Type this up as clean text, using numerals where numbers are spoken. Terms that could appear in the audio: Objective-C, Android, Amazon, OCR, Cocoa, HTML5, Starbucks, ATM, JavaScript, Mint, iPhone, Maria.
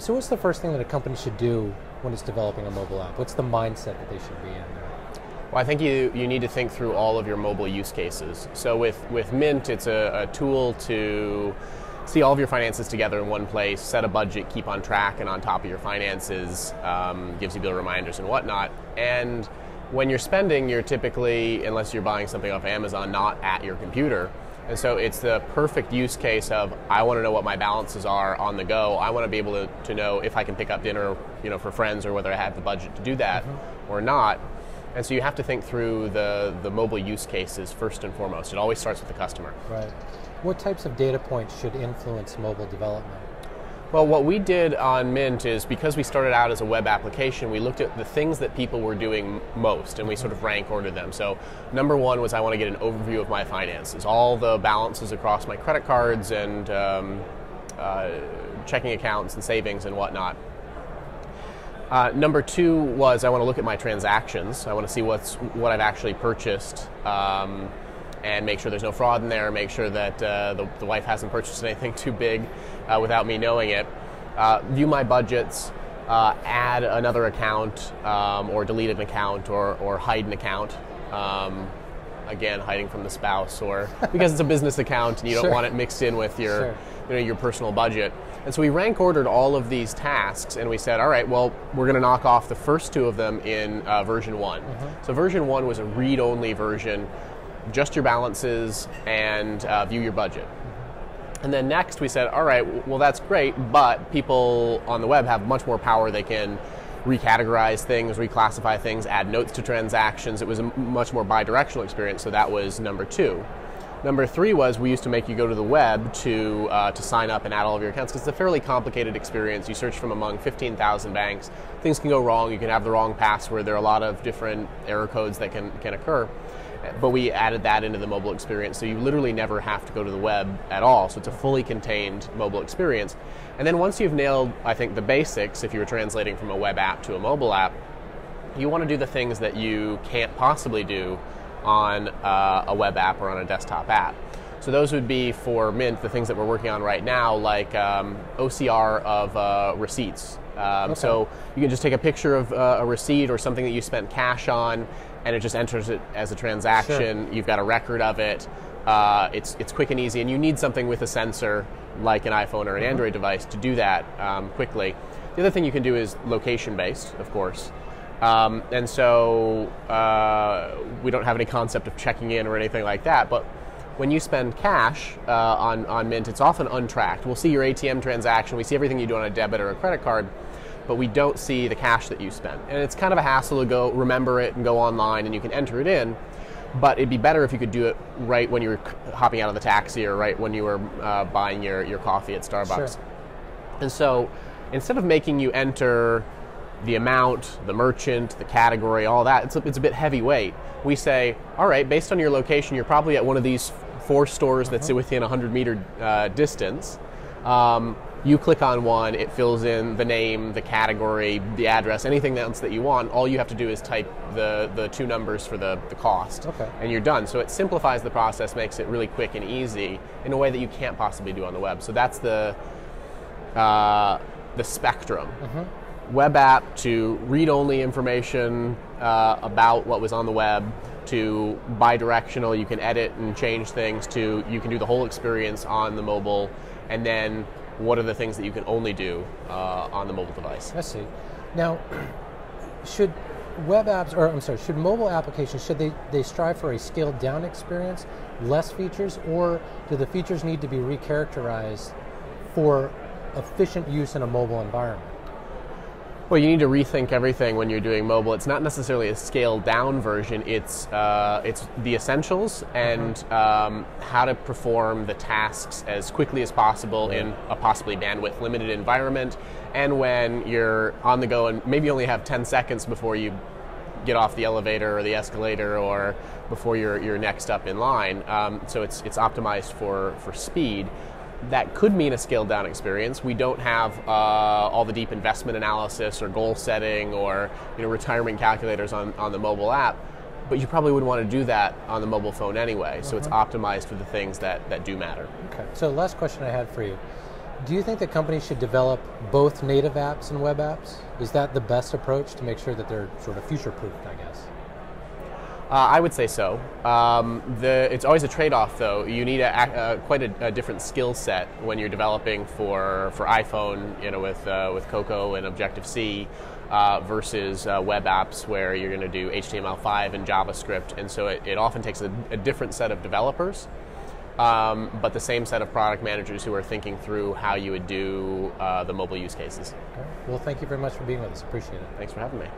So what's the first thing that a company should do when it's developing a mobile app? What's the mindset that they should be in there? Well, I think you need to think through all of your mobile use cases. So with Mint, it's a tool to see all of your finances together in one place, set a budget, keep on track and on top of your finances, gives you bill reminders and whatnot. And when you're spending, you're typically, unless you're buying something off Amazon, not at your computer. And so it's the perfect use case of, I want to know what my balances are on the go. I want to be able to know if I can pick up dinner, for friends, or whether I have the budget to do that or not. And so you have to think through the mobile use cases first and foremost. It always starts with the customer. Right. What types of data points should influence mobile development? Well, what we did on Mint is, because we started out as a web application, we looked at the things that people were doing most, and we sort of rank ordered them. So number one was, I want to get an overview of my finances, all the balances across my credit cards and checking accounts and savings and whatnot. Number two was, I want to look at my transactions. I want to see what I've actually purchased, and make sure there's no fraud in there, make sure that the wife hasn't purchased anything too big without me knowing it. View my budgets, add another account, or delete an account, or hide an account. Again, hiding from the spouse, or because it's a business account and you don't want it mixed in with your your personal budget. And so we rank ordered all of these tasks, and we said, all right, well, we're going to knock off the first two of them in version 1. So version 1 was a read-only version, just your balances and view your budget. And then next we said, all right, well, that's great, but people on the web have much more power. They can recategorize things, reclassify things, add notes to transactions. It was a much more bi-directional experience, so that was number 2. Number 3 was, we used to make you go to the web to sign up and add all of your accounts, because it's a fairly complicated experience. You search from among 15,000 banks. Things can go wrong. You can have the wrong password. There are a lot of different error codes that can occur. But we added that into the mobile experience, so you literally never have to go to the web at all. So it's a fully contained mobile experience. And then once you've nailed, I think, the basics, if you were translating from a web app to a mobile app, you want to do the things that you can't possibly do on a web app or on a desktop app. So those would be, for Mint, the things that we're working on right now, like OCR of receipts. So you can just take a picture of a receipt or something that you spent cash on, and it just enters it as a transaction. You've got a record of it. It's quick and easy, and you need something with a sensor like an iPhone or an Android device to do that quickly. The other thing you can do is location-based, of course. And so we don't have any concept of checking in or anything like that, but when you spend cash on Mint, it's often untracked. We'll see your ATM transaction, we see everything you do on a debit or a credit card, but we don't see the cash that you spent. And it's kind of a hassle to go remember it and go online, and you can enter it in, but it'd be better if you could do it right when you were hopping out of the taxi, or right when you were buying your coffee at Starbucks. And so instead of making you enter the amount, the merchant, the category, all that, it's a bit heavyweight. We say, all right, based on your location, you're probably at one of these 4 stores that's within a 100-meter distance. You click on one, it fills in the name, the category, the address, anything else that you want. All you have to do is type the 2 numbers for the cost, and you're done. So it simplifies the process, makes it really quick and easy in a way that you can't possibly do on the web. So that's the spectrum. Web app to read-only information about what was on the web, to bi-directional, you can edit and change things, to you can do the whole experience on the mobile, and then what are the things that you can only do on the mobile device. I see. Now, should web apps, or I'm sorry, should mobile applications, should they strive for a scaled down experience, less features, or do the features need to be recharacterized for efficient use in a mobile environment? Well, you need to rethink everything when you're doing mobile. It's not necessarily a scaled-down version. It's the essentials and how to perform the tasks as quickly as possible in a possibly bandwidth-limited environment, and when you're on the go and maybe only have 10 seconds before you get off the elevator or the escalator or before you're next up in line. So it's optimized for speed. That could mean a scaled-down experience. We don't have all the deep investment analysis or goal setting or retirement calculators on the mobile app, but you probably wouldn't want to do that on the mobile phone anyway, so it's optimized for the things that do matter. Okay, so the last question I had for you. Do you think that companies should develop both native apps and web apps? Is that the best approach to make sure that they're sort of future-proofed, I guess? I would say so. It's always a trade-off, though. You need quite a different skill set when you're developing for iPhone, with Cocoa and Objective-C, versus web apps where you're going to do HTML5 and JavaScript, and so it often takes a different set of developers. But the same set of product managers who are thinking through how you would do the mobile use cases. Okay. Well, thank you very much for being with us. Appreciate it. Thanks for having me.